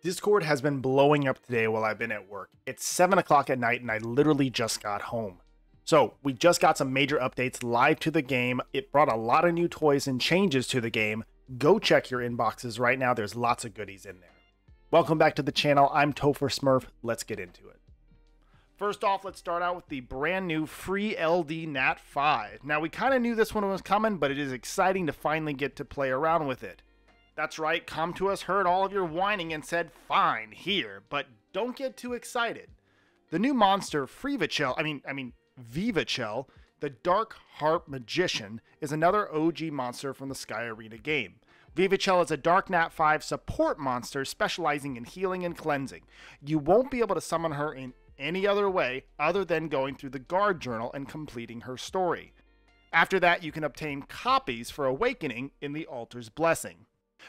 Discord has been blowing up today while I've been at work. It's 7 o'clock at night and I literally just got home. So we just got some major updates live to the game. It brought a lot of new toys and changes to the game. Go check your inboxes right now. There's lots of goodies in there. Welcome back to the channel. I'm Topher Smurf. Let's get into it. First off, let's start out with the brand new Free LD Nat 5. Now, we kind of knew this one was coming, but it is exciting to finally get to play around with it. That's right, Come To Us heard all of your whining and said, fine, here, but don't get too excited. The new monster, Freevachel, Vivachel, the Dark Harp Magician, is another OG monster from the Sky Arena game. Vivachel is a Dark Nat 5 support monster specializing in healing and cleansing. You won't be able to summon her in any other way other than going through the Guard Journal and completing her story. After that, you can obtain copies for Awakening in the Altar's Blessing.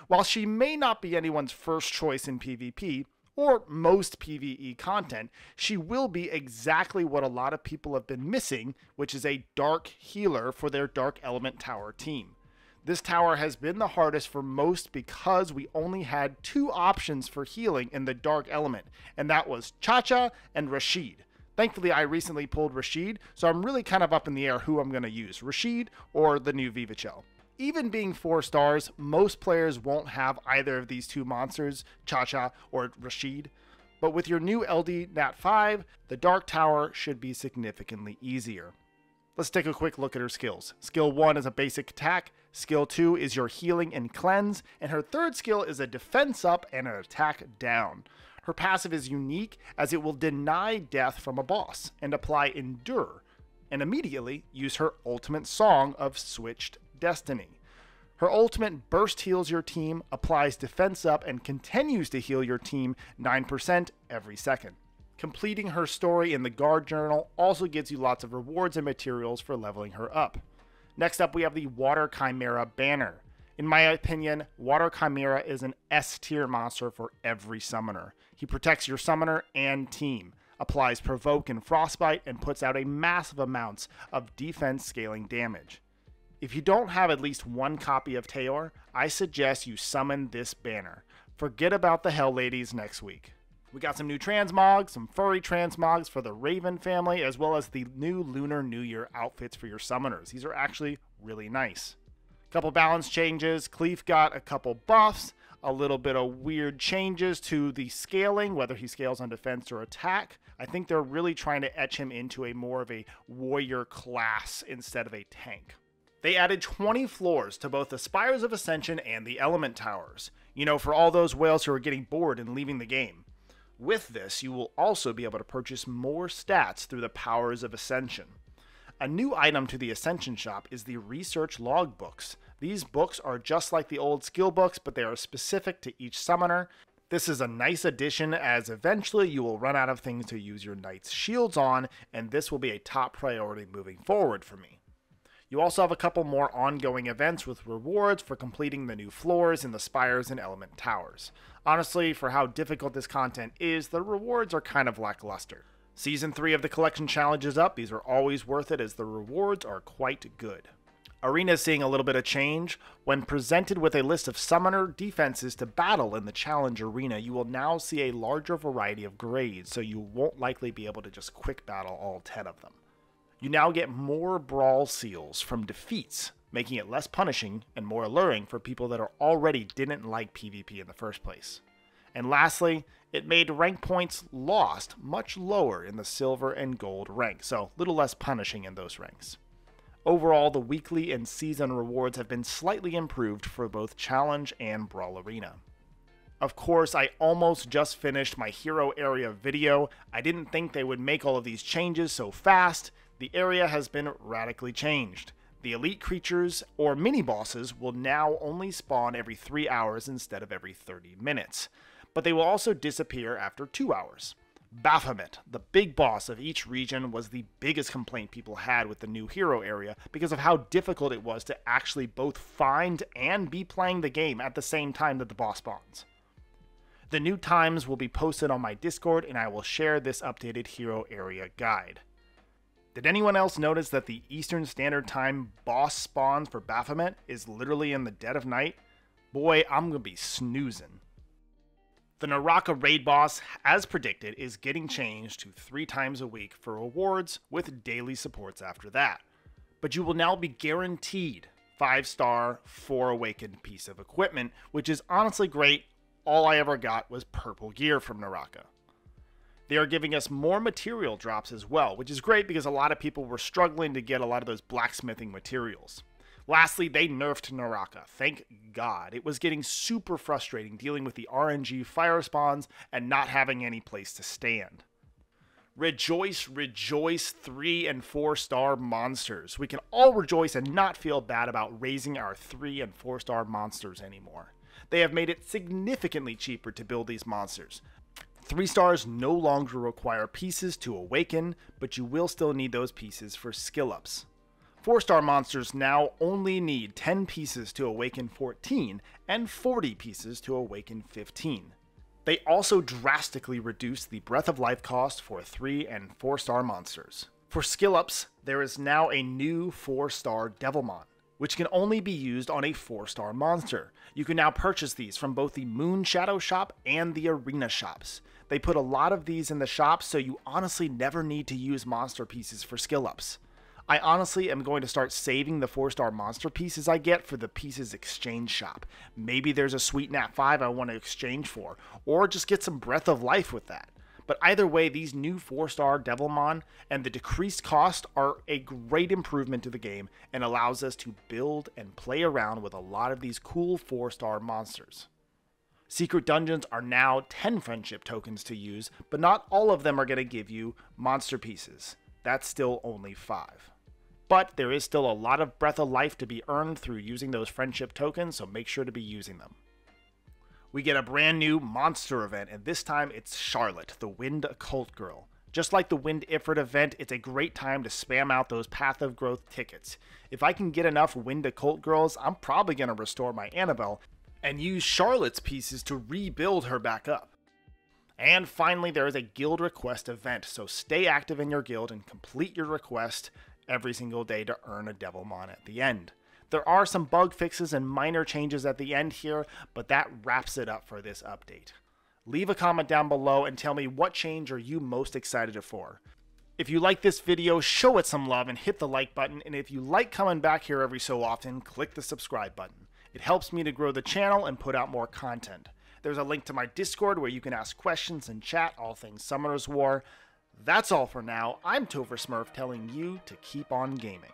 While she may not be anyone's first choice in PvP, or most PvE content, she will be exactly what a lot of people have been missing, which is a Dark Healer for their Dark Element Tower team. This tower has been the hardest for most because we only had two options for healing in the Dark Element, and that was Cha-Cha and Rashid. Thankfully, I recently pulled Rashid, so I'm really kind of up in the air who I'm going to use, Rashid or the new Vivachel. Even being 4 stars, most players won't have either of these two monsters, Cha-Cha or Rashid, but with your new LD Nat 5, the Dark Tower should be significantly easier. Let's take a quick look at her skills. Skill 1 is a basic attack, skill 2 is your healing and cleanse, and her third skill is a defense up and an attack down. Her passive is unique as it will deny death from a boss and apply Endure, and immediately use her ultimate song of Switched Destiny. Her ultimate burst heals your team, applies defense up, and continues to heal your team 9% every second. Completing her story in the Guard Journal also gives you lots of rewards and materials for leveling her up. Next up, we have the Water Chimera banner. In my opinion, Water Chimera is an S-tier monster for every summoner. He protects your summoner and team, applies Provoke and Frostbite, and puts out a massive amounts of defense scaling damage. If you don't have at least one copy of Taylor, I suggest you summon this banner. Forget about the Hell Ladies next week. We got some new transmogs, some furry transmogs for the Raven family, as well as the new Lunar New Year outfits for your summoners. These are actually really nice. Couple balance changes. Cleef got a couple buffs, a little bit of weird changes to the scaling, whether he scales on defense or attack. I think they're really trying to etch him into a more of a warrior class instead of a tank. They added 20 floors to both the Spires of Ascension and the Element Towers. You know, for all those whales who are getting bored and leaving the game. With this, you will also be able to purchase more stats through the Powers of Ascension. A new item to the Ascension Shop is the Research Logbooks. These books are just like the old skill books, but they are specific to each summoner. This is a nice addition as eventually you will run out of things to use your Knight's Shields on, and this will be a top priority moving forward for me. You also have a couple more ongoing events with rewards for completing the new floors in the Spires and Element Towers. Honestly, for how difficult this content is, the rewards are kind of lackluster. Season 3 of the Collection Challenge is up. These are always worth it as the rewards are quite good. Arena is seeing a little bit of change. When presented with a list of summoner defenses to battle in the Challenge Arena, you will now see a larger variety of grades, so you won't likely be able to just quick battle all 10 of them. You now get more Brawl seals from defeats, making it less punishing and more alluring for people that already didn't like PvP in the first place. And lastly, it made rank points lost much lower in the silver and gold rank, so a little less punishing in those ranks. Overall, the weekly and season rewards have been slightly improved for both Challenge and Brawl Arena. Of course, I almost just finished my Hero Area video. I didn't think they would make all of these changes so fast. The area has been radically changed. The elite creatures, or mini-bosses, will now only spawn every 3 hours instead of every 30 minutes. But they will also disappear after 2 hours. Baphomet, the big boss of each region, was the biggest complaint people had with the new Hero Area because of how difficult it was to actually both find and be playing the game at the same time that the boss spawns. The new times will be posted on my Discord, and I will share this updated Hero Area guide. Did anyone else notice that the Eastern Standard Time boss spawn for Baphomet is literally in the dead of night? Boy, I'm gonna be snoozing. The Naraka raid boss, as predicted, is getting changed to 3 times a week for rewards with daily supports after that. But you will now be guaranteed 5-star, 4 awakened piece of equipment, which is honestly great. All I ever got was purple gear from Naraka. They are giving us more material drops as well, which is great because a lot of people were struggling to get a lot of those blacksmithing materials. Lastly, they nerfed Naraka. Thank God. It was getting super frustrating dealing with the RNG fire spawns and not having any place to stand. Rejoice, rejoice, 3- and 4-star monsters. We can all rejoice and not feel bad about raising our 3- and 4-star monsters anymore. They have made it significantly cheaper to build these monsters. 3 stars no longer require pieces to awaken, but you will still need those pieces for skill ups. 4-star monsters now only need 10 pieces to awaken 14 and 40 pieces to awaken 15. They also drastically reduced the Breath of Life cost for 3- and 4-star monsters. For skill ups, there is now a new 4-star Devilmon, which can only be used on a 4-star monster. You can now purchase these from both the Moon Shadow Shop and the Arena Shops. They put a lot of these in the shops, so you honestly never need to use monster pieces for skill ups. I honestly am going to start saving the 4-star monster pieces I get for the pieces exchange shop. Maybe there's a sweet nat 5 I want to exchange for, or just get some Breath of Life with that. But either way, these new 4-star Devilmon and the decreased cost are a great improvement to the game and allows us to build and play around with a lot of these cool 4-star monsters. Secret dungeons are now 10 friendship tokens to use, but not all of them are going to give you monster pieces. That's still only 5. But there is still a lot of Breath of Life to be earned through using those friendship tokens, so make sure to be using them. We get a brand new monster event, and this time it's Charlotte, the Wind Occult Girl. Just like the Wind Ifrit event, it's a great time to spam out those Path of Growth tickets. If I can get enough Wind Occult Girls, I'm probably going to restore my Annabelle and use Charlotte's pieces to rebuild her back up. And finally, there is a guild request event, so stay active in your guild and complete your request every single day to earn a Devilmon at the end. There are some bug fixes and minor changes at the end here, but that wraps it up for this update. Leave a comment down below and tell me what change are you most excited for. If you like this video, show it some love and hit the like button, and if you like coming back here every so often, click the subscribe button. It helps me to grow the channel and put out more content. There's a link to my Discord where you can ask questions and chat all things Summoner's War. That's all for now. I'm Topher Smurf telling you to keep on gaming.